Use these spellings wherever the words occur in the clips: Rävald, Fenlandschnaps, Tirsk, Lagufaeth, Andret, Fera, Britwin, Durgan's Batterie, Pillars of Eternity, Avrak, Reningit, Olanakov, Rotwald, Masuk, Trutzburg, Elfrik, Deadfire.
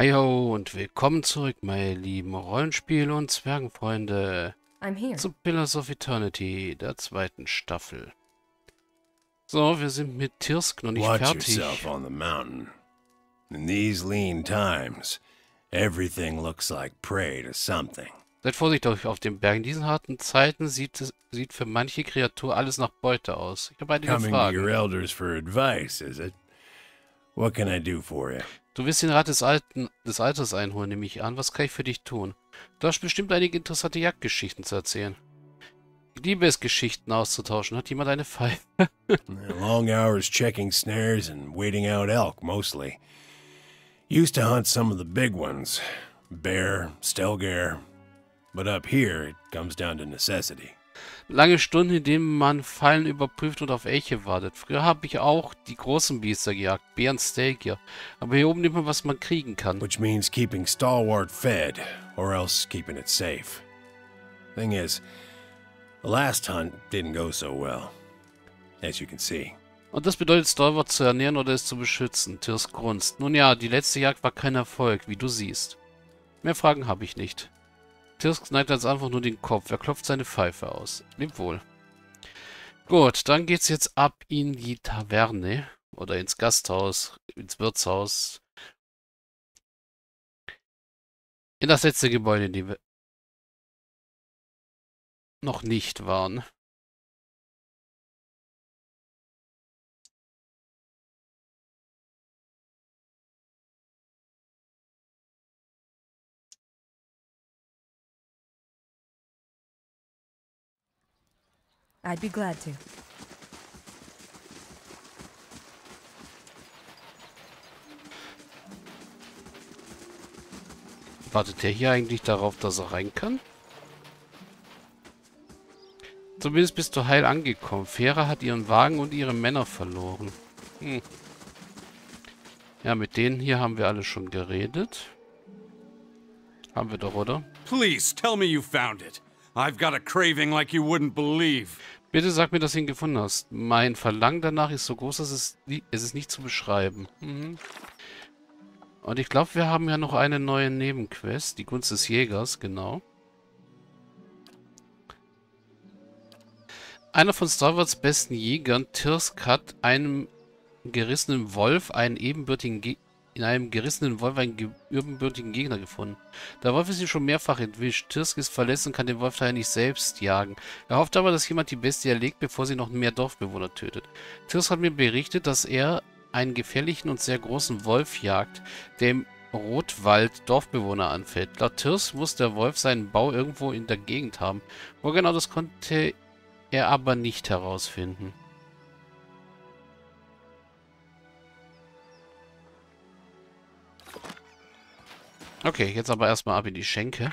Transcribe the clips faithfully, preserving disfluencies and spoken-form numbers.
Hi ho und willkommen zurück, meine lieben Rollenspiel- und Zwergenfreunde, zu Pillars of Eternity, der zweiten Staffel. So, wir sind mit Tirsk noch nicht fertig. Seid vorsichtig auf den Bergen. In diesen harten Zeiten sieht, es, sieht für manche Kreatur alles nach Beute aus. Ich habe einige Fragen. What can I do for you? Du willst den Rat des, Alten, des Alters einholen, nehme ich an. Was kann ich für dich tun? Du hast bestimmt einige interessante Jagdgeschichten zu erzählen. Ich liebe es, Geschichten auszutauschen. Hat jemand eine Pfeife? Long hours checking snares and waiting out elk, mostly. Used to hunt some of the big ones. Bear, Stelgare. But up here, it comes down to necessity. Lange Stunden, in denen man Fallen überprüft und auf Elche wartet. Früher habe ich auch die großen Biester gejagt, Bären, Stelgare. Aber hier oben nimmt man, was man kriegen kann. Which means keeping stalwart fed, or else keeping it safe. Thing is, the last hunt didn't go so well, as you can see. Und das bedeutet, stalwart zu ernähren oder es zu beschützen. Tirsk grunzt. Nun ja, die letzte Jagd war kein Erfolg, wie du siehst. Mehr Fragen habe ich nicht. Tirsk neigt als einfach nur den Kopf. Er klopft seine Pfeife aus. Lebt wohl. Gut, dann geht's jetzt ab in die Taverne. Oder ins Gasthaus, ins Wirtshaus. In das letzte Gebäude, in dem wir noch nicht waren. I'd be glad to. Wartet der hier eigentlich darauf, dass er rein kann? Zumindest bist du heil angekommen. Fera hat ihren Wagen und ihre Männer verloren. Hm. Ja, mit denen hier haben wir alle schon geredet. Haben wir doch, oder? Please, tell me you found it. I've got a craving like you wouldn't believe. Bitte sag mir, dass du ihn gefunden hast. Mein Verlangen danach ist so groß, dass es, es ist nicht zu beschreiben. Mhm. Und ich glaube, wir haben ja noch eine neue Nebenquest. Die Gunst des Jägers, genau. Einer von Stalwarts besten Jägern, Tirsk, hat einem gerissenen Wolf einen ebenbürtigen Gegner. In einem gerissenen Wolf einen ge ebenbürtigen Gegner gefunden. Der Wolf ist ihm schon mehrfach entwischt. Tirsk ist verletzt und kann den Wolf daher nicht selbst jagen. Er hofft aber, dass jemand die Bestie erlegt, bevor sie noch mehr Dorfbewohner tötet. Tirsk hat mir berichtet, dass er einen gefährlichen und sehr großen Wolf jagt, der im Rotwald Dorfbewohner anfällt. Laut Tirsk muss der Wolf seinen Bau irgendwo in der Gegend haben. Wo genau, das konnte er aber nicht herausfinden. Okay, jetzt aber erstmal ab in die Schenke.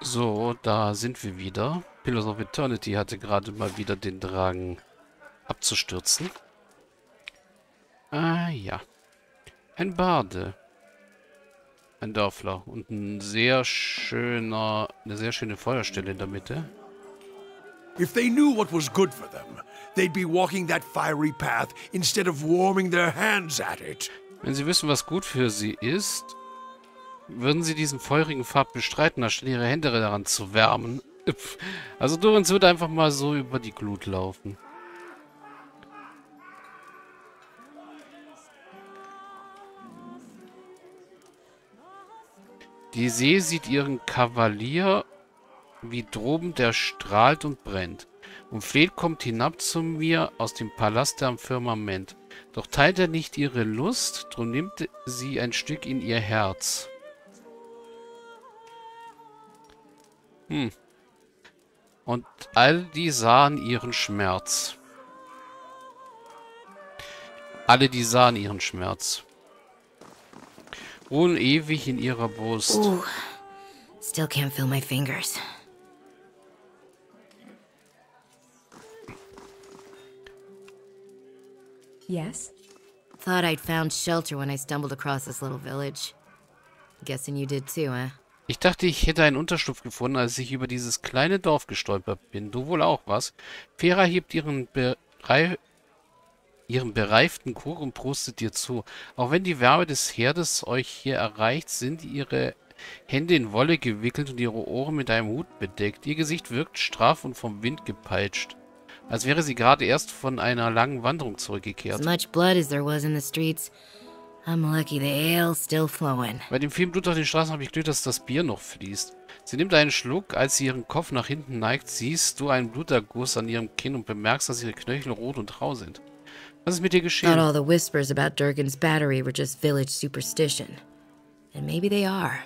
So, da sind wir wieder. Pillars of Eternity hatte gerade mal wieder den Drang abzustürzen. Ah ja. Ein Barde. Ein Dörfler. Und ein sehr schöner, eine sehr schöne Feuerstelle in der Mitte. If they knew what was good for them, they'd be walking that fiery path instead of warming their hands at it. Wenn sie wissen, was gut für sie ist, würden sie diesen feurigen Pfad bestreiten, anstatt ihre Hände daran zu wärmen. Also Durgan's wird einfach mal so über die Glut laufen. Die See sieht ihren Kavalier, wie droben, der strahlt und brennt. Und fleht, kommt hinab zu mir aus dem Palast am Firmament. Doch teilt er nicht ihre Lust, drum nimmt sie ein Stück in ihr Herz. Hm. Und all die sahen ihren Schmerz. Alle die sahen ihren Schmerz. Ruhen ewig in ihrer Brust. Oh. Still can't feel my fingers. Yes? Thought I'd found shelter when I stumbled across this little village. Guessing you did too, huh? Ich dachte, ich hätte einen Unterschlupf gefunden, als ich über dieses kleine Dorf gestolpert bin. Du wohl auch was? Fera hebt ihren Brei Ihrem bereiften Kuchen prostet ihr zu. Auch wenn die Wärme des Herdes euch hier erreicht, sind ihre Hände in Wolle gewickelt und ihre Ohren mit einem Hut bedeckt. Ihr Gesicht wirkt straff und vom Wind gepeitscht, als wäre sie gerade erst von einer langen Wanderung zurückgekehrt. Bei dem vielen Blut auf den Straßen habe ich Glück, dass das Bier noch fließt. Sie nimmt einen Schluck, als sie ihren Kopf nach hinten neigt, siehst du einen Bluterguss an ihrem Kinn und bemerkst, dass ihre Knöchel rot und rau sind. Was ist mit dir geschehen? Not all the whispers about Durgan's Batterie were just village superstition. And maybe they are.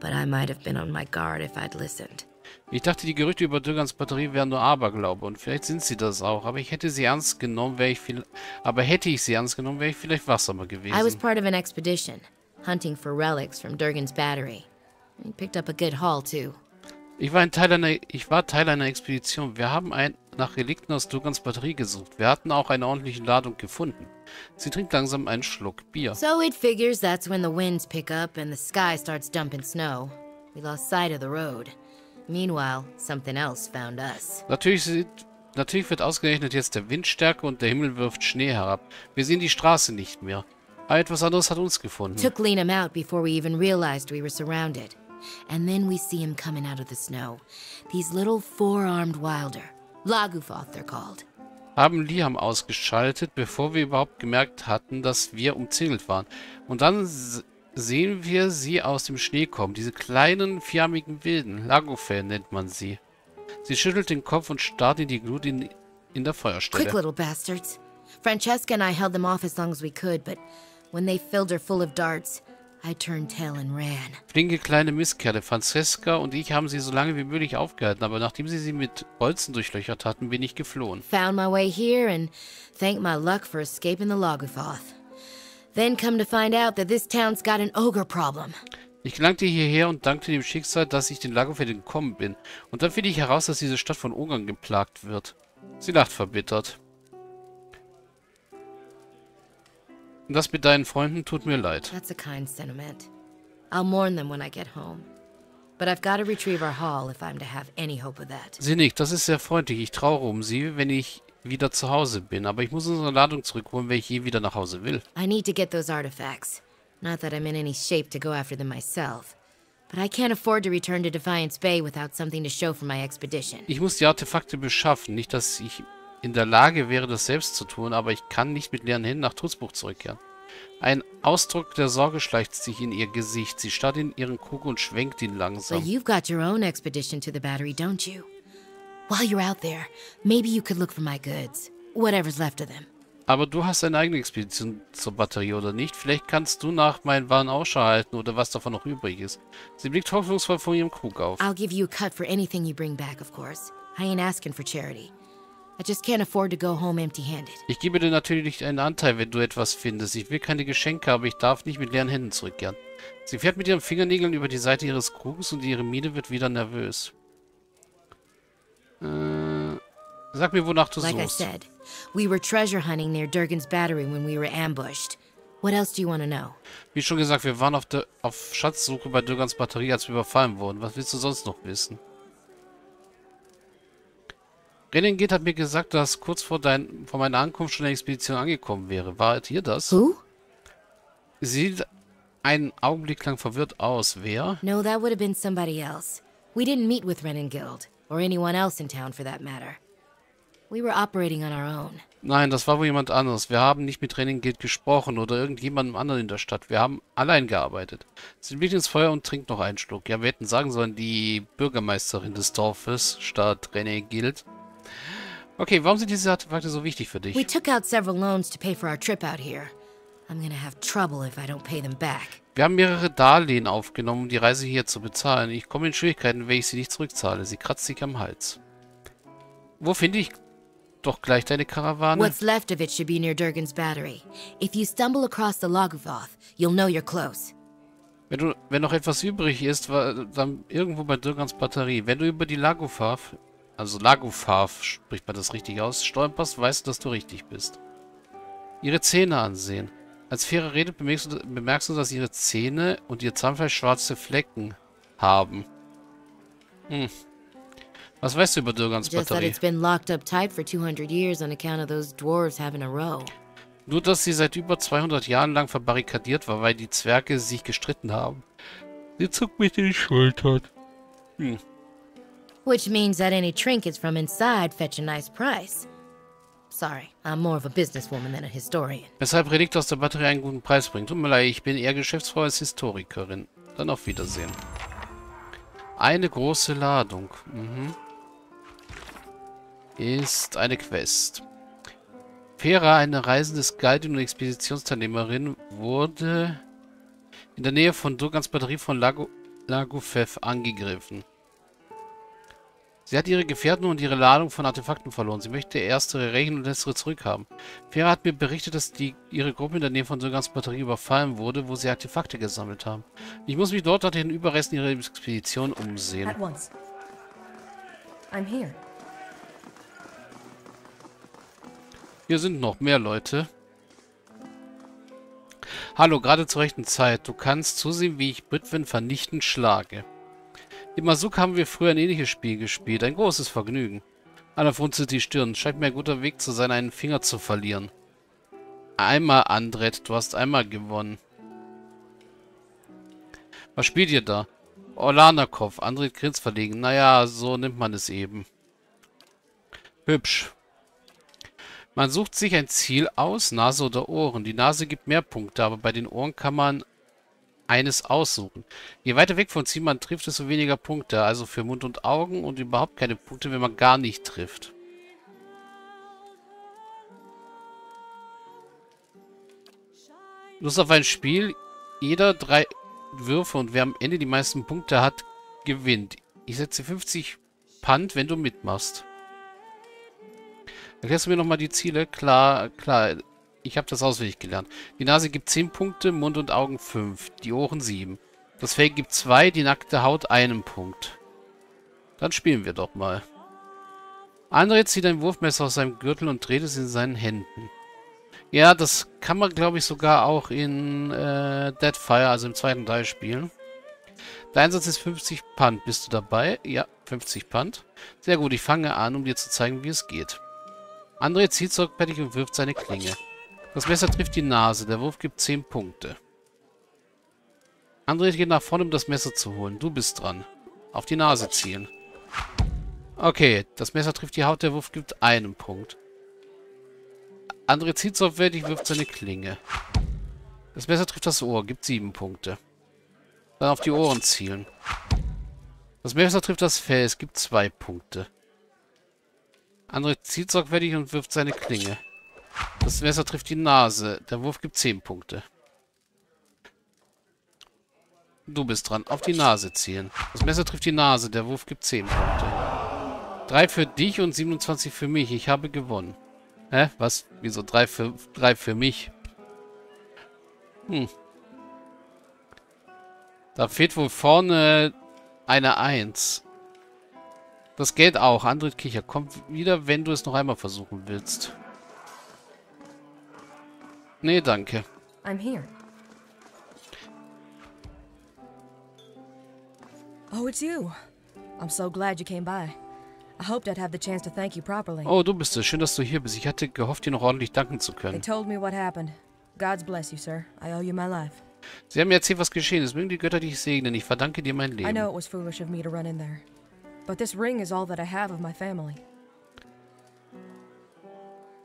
But I might have been on my guard if I'd listened. Ich dachte, die Gerüchte über Durgan's Batterie wären nur Aberglaube, und vielleicht sind sie das auch, aber ich hätte sie ernst genommen, wäre ich viel aber hätte ich sie ernst genommen, wäre ich vielleicht wachsamer gewesen. I was part of an expedition, hunting for relics from Durgan's Batterie. I picked up a good haul too. Ich war ein Teil einer ich war Teil einer Expedition. Wir haben ein nach Relikten aus Durgan's Batterie gesucht. Wir hatten auch eine ordentliche Ladung gefunden. Sie trinkt langsam einen Schluck Bier. So it figures that's when the winds pick up and the sky starts dumping snow. We lost sight of the road. Meanwhile, something else found us. Natürlich, sind, natürlich wird ausgerechnet jetzt der Wind stärker und der Himmel wirft Schnee herab. Wir sehen die Straße nicht mehr. Aber etwas anderes hat uns gefunden. Took Liam out before we even realized we were surrounded. And then we see him coming out of the snow. These little four-armed wilder. Lagufaeth, they're called. Haben Liam ausgeschaltet, bevor wir überhaupt gemerkt hatten, dass wir umzingelt waren. Und dann sehen wir sie aus dem Schnee kommen. Diese kleinen, vierarmigen Wilden. Lagufaeth nennt man sie. Sie schüttelt den Kopf und starrt in die Glut in, in der Feuerstelle. Quick little bastards. Francesca and I held them off as long as we could, but when they filled her full of darts, I turned tail and ran. Flinke kleine Mistkerle. Francesca und ich haben sie so lange wie möglich aufgehalten, aber nachdem sie sie mit Bolzen durchlöchert hatten, bin ich geflohen. Found my way here and thank my luck for escaping the Lagufaeth. Then come to find out that this town's got an ogre problem. Ich gelangte hierher und dankte dem Schicksal, dass ich den Lagufaeth entkommen bin. Und dann finde ich heraus, dass diese Stadt von Ogern geplagt wird. Sie lacht verbittert. Und das mit deinen Freunden tut mir leid. That's a kind sentiment. I'll mourn them when I get home. But I've got to retrieve our haul if I'm to have any hope of that. Sie nickt, das ist sehr freundlich. Ich trauere um sie, wenn ich wieder zu Hause bin, aber ich muss unsere Ladung zurückholen, wenn ich je wieder nach Hause will. I need to get those artifacts. Not that I'm in any shape to go after them myself, but I can't afford to return to Defiance Bay without something to show for my expedition. Ich muss die Artefakte beschaffen, nicht dass ich in der Lage wäre, das selbst zu tun, aber ich kann nicht mit leeren Händen nach Trutzburg zurückkehren. Ein Ausdruck der Sorge schleicht sich in ihr Gesicht. Sie starrt in ihren Krug und schwenkt ihn langsam. So you've got your own expedition to the battery, don't you? While you're out there, maybe you could look for my goods, whatever's left of them. Aber du hast eine eigene Expedition zur Batterie, oder nicht? Vielleicht kannst du nach meinen Waren Ausschau halten oder was davon noch übrig ist. Sie blickt hoffnungsvoll von ihrem Krug auf. I'll give you a cut for anything you bring back, of course. I ain't asking for charity. I just can't afford to go home empty-handed. Ich gebe dir natürlich einen Anteil, wenn du etwas findest. Ich will keine Geschenke, aber ich darf nicht mit leeren Händen zurückkehren. Sie fährt mit ihren Fingernägeln über die Seite ihres Kruges und ihre Miene wird wieder nervös. Uh, sag mir, wonach du suchst. Like I said, we were treasure hunting near Durgan's Battery when we were ambushed. What else do you want to know? Wie schon gesagt, wir waren auf der auf Schatzsuche bei Durgan's Batterie, als wir überfallen wurden. Was willst du sonst noch wissen? Reningit hat mir gesagt, dass kurz vor, dein, vor meiner Ankunft schon eine Expedition angekommen wäre. Wart ihr das? Who? Sie sieht einen Augenblick lang verwirrt aus. Wer? No, that would have been somebody else. We didn't meet with Reningit. Or anyone else in town for that matter. We were operating on our own. Nein, das war wohl jemand anderes. Wir haben nicht mit Reningit gesprochen oder irgendjemandem anderen in der Stadt. Wir haben allein gearbeitet. Sie blickt ins Feuer und trinkt noch einen Schluck. Ja, wir hätten sagen sollen, die Bürgermeisterin des Dorfes statt Reningit. Okay, warum sind diese Artefakte so wichtig für dich? We took out several loans to pay for our trip out here. I'm gonna have trouble if I don't pay them back. Wir haben mehrere Darlehen aufgenommen, um die Reise hier zu bezahlen. Ich komme in Schwierigkeiten, wenn ich sie nicht zurückzahle. Sie kratzt sich am Hals. Wo finde ich doch gleich deine Karawane? What's left of it should be near Durgan's Battery. If you stumble across the Lagufaeth, you'll know you're close. Wenn, du, wenn noch etwas übrig ist, war, dann irgendwo bei Durgan's Batterie. Wenn du über die Lagufaeth, also Lagufaeth, spricht man das richtig aus, stolperst, weißt du, dass du richtig bist. Ihre Zähne ansehen. Als Fera redet, bemerkst du, bemerkst du, dass ihre Zähne und ihr Zahnfleisch schwarze Flecken haben. Hm. Was weißt du über Durgan's Batterie? Nur, dass sie seit über zweihundert Jahren lang verbarrikadiert war, weil die Zwerge sich gestritten haben. Sie zuckt mich die Schultern. Hm. Which means that any trinkets from inside fetch a nice price. Sorry, I'm more of a businesswoman than a historian. Weshalb Relikte aus der Batterie einen guten Preis bringen. Tut mir leid, ich bin eher Geschäftsfrau als Historikerin. Dann auf Wiedersehen. Eine große Ladung. Mhm. Ist eine Quest. Fera, eine reisende Guide- und Expeditionsteilnehmerin, wurde in der Nähe von Durgan's Batterie von Lagufaeth angegriffen. Sie hat ihre Gefährten und ihre Ladung von Artefakten verloren. Sie möchte erstere rächen und letztere zurückhaben. Fera hat mir berichtet, dass die, ihre Gruppe in der Nähe von Durgan's Batterie überfallen wurde, wo sie Artefakte gesammelt haben. Ich muss mich dort nach den Überresten ihrer Expedition umsehen. At once. I'm here. Hier sind noch mehr Leute. Hallo, gerade zur rechten Zeit. Du kannst zusehen, wie ich Britwin vernichtend schlage. Im Masuk haben wir früher ein ähnliches Spiel gespielt. Ein großes Vergnügen. Anna frunzelt die Stirn. Scheint mir ein guter Weg zu sein, einen Finger zu verlieren. Einmal, Andret. Du hast einmal gewonnen. Was spielt ihr da? Olanakov. Andret grinst verlegen. Naja, so nimmt man es eben. Hübsch. Man sucht sich ein Ziel aus, Nase oder Ohren. Die Nase gibt mehr Punkte, aber bei den Ohren kann man eines aussuchen. Je weiter weg vom Ziel man trifft, desto weniger Punkte. Also für Mund und Augen und überhaupt keine Punkte, wenn man gar nicht trifft. Lust auf ein Spiel. Jeder drei Würfe und wer am Ende die meisten Punkte hat, gewinnt. Ich setze fünfzig Pfund, wenn du mitmachst. Erklärst du mir nochmal die Ziele? Klar, klar. Ich habe das auswendig gelernt. Die Nase gibt zehn Punkte, Mund und Augen fünf, die Ohren sieben. Das Fell gibt zwei, die nackte Haut einen Punkt. Dann spielen wir doch mal. André zieht ein Wurfmesser aus seinem Gürtel und dreht es in seinen Händen. Ja, das kann man, glaube ich, sogar auch in äh, Deadfire, also im zweiten Teil, spielen. Der Einsatz ist fünfzig Pfund. Bist du dabei? Ja, fünfzig Pfund. Sehr gut, ich fange an, um dir zu zeigen, wie es geht. André zieht sorgfältig und wirft seine Klinge. Das Messer trifft die Nase. Der Wurf gibt zehn Punkte. André geht nach vorne, um das Messer zu holen. Du bist dran. Auf die Nase zielen. Okay, das Messer trifft die Haut. Der Wurf gibt einen Punkt. André zieht sorgfältig, wirft seine Klinge. Das Messer trifft das Ohr. Gibt sieben Punkte. Dann auf die Ohren zielen. Das Messer trifft das Fell. Es gibt zwei Punkte. André zieht sorgfältig und wirft seine Klinge. Das Messer trifft die Nase. Der Wurf gibt zehn Punkte. Du bist dran. Auf die Nase zielen. Das Messer trifft die Nase. Der Wurf gibt zehn Punkte. drei für dich und siebenundzwanzig für mich. Ich habe gewonnen. Hä? Was? Wieso drei für, drei für mich? Hm. Da fehlt wohl vorne eine eins. Das geht auch. André Kicher, komm wieder, wenn du es noch einmal versuchen willst. Nee, danke. I'm here. Oh, it's you. I'm so glad you came by. I hoped I'd have the chance to thank you properly. Oh, du bist es. Schön, dass du hier bist. Ich hatte gehofft, dir noch ordentlich danken zu können. They told me what happened. God's bless you, sir. I owe you my life. Sie haben mir erzählt, was geschehen ist. Mögen die Götter dich segnen. Ich verdanke dir mein Leben. I know it was foolish of me to run in there. But this ring is all that I have of my family.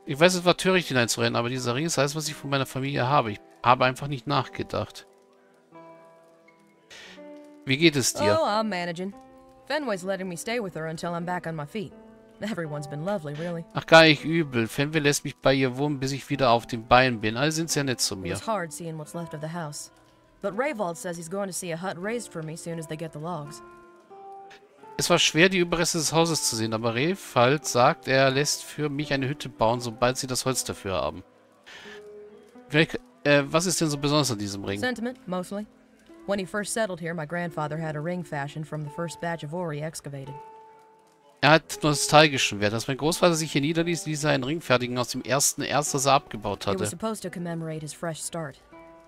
Ich weiß, es war töricht hineinzurennen, aber dieser Ring ist alles, was ich von meiner Familie habe. Ich habe einfach nicht nachgedacht. Wie geht es dir? Oh, I'm managing. Fenway's letting me stay with her until I'm back on my feet. Everyone's been lovely, really. Ach, gar nicht übel. Fenway lässt mich bei ihr wohnen, bis ich wieder auf den Beinen bin. Alle sind sehr nett zu mir. It's hard seeing what's left of the house. But Rävald says he's going to see a hut raised for me soon as they get the logs. Es war schwer, die Überreste des Hauses zu sehen, aber Rävald sagt, er lässt für mich eine Hütte bauen, sobald sie das Holz dafür haben. Vielleicht, äh, was ist denn so besonders an diesem Ring? Sentiment, mostly. When he first settled here, my grandfather had a ring fashioned from the first batch of ore excavated. Er hat nostalgischen Wert. Als mein Großvater sich hier niederließ, ließ er einen Ring fertigen aus dem ersten Erz, das er abgebaut hatte. It was supposed to commemorate his fresh start.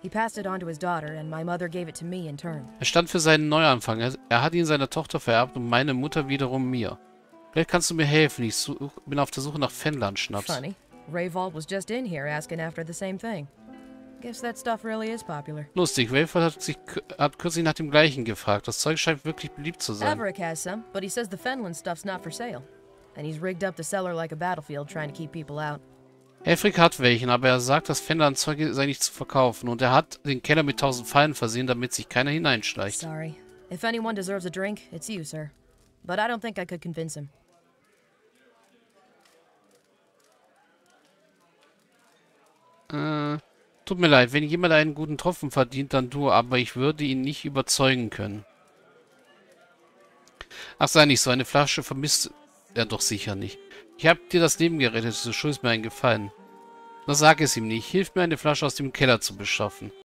He passed it on to his daughter and my mother gave it to me in turn. Er stand für seinen Neuanfang. Er hat ihn seiner Tochter vererbt und meine Mutter wiederum mir. Vielleicht kannst du mir helfen. Ich such, bin auf der Suche nach Fenlandschnaps. Funny. Rävald was just in here asking after the same thing. Guess that stuff really is popular. Lustig, Rävald hat sich hat kürzlich nach dem gleichen gefragt. Das Zeug scheint wirklich beliebt zu sein. Avrak has some, but he says the Fenland stuff's not for sale. And he's rigged up the cellar like a battlefield trying to keep people out. Elfrik hat welchen, aber er sagt, das Fenlandzeug sei nicht zu verkaufen und er hat den Keller mit tausend Fallen versehen, damit sich keiner hineinschleicht. Sorry. If anyone deserves a drink, it's you, sir. But I don't think I could convince him. Äh, tut mir leid, wenn jemand einen guten Tropfen verdient, dann du, aber ich würde ihn nicht überzeugen können. Ach, sei nicht so, eine Flasche vermisst er doch sicher nicht. Ich hab dir das Leben gerettet, du schuldest mir einen Gefallen. Na, sag es ihm nicht. Hilf mir, eine Flasche aus dem Keller zu beschaffen.